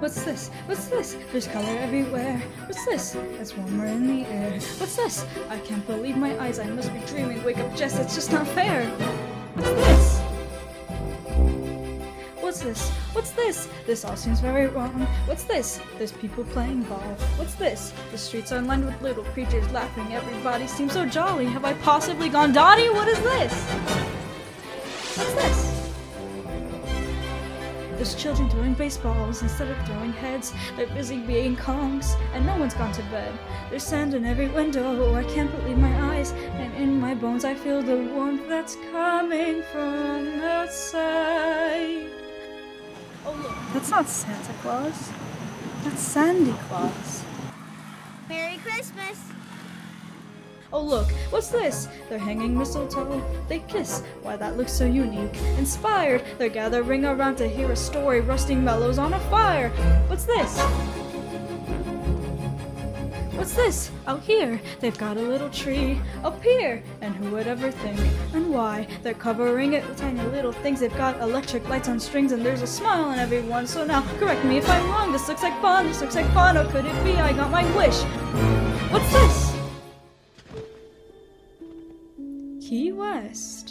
What's this? What's this? There's color everywhere. What's this? It's warmer in the air. What's this? I can't believe my eyes. I must be dreaming. Wake up, Jess. It's just not fair. What's this? What's this? What's this? This all seems very wrong. What's this? There's people playing ball. What's this? The streets are lined with little creatures laughing. Everybody seems so jolly. Have I possibly gone dotty? What is this? What's this? There's children throwing baseballs instead of throwing heads. They're busy being kongs, and no one's gone to bed. There's sand in every window. I can't believe my eyes, and in my bones I feel the warmth that's coming from outside. Oh look, that's not Santa Claus. That's Sandy Claus. Merry Christmas! Oh look, what's this? They're hanging mistletoe. They kiss. Why, that looks so unique. Inspired, they're gathering around to hear a story. Rusting mellows on a fire. What's this? What's this? Out here, they've got a little tree. Up here, and who would ever think? And why? They're covering it with tiny little things. They've got electric lights on strings, and there's a smile on everyone. So now, correct me if I'm wrong. This looks like fun. This looks like fun. Or could it be? I got my wish. What's this? Key West.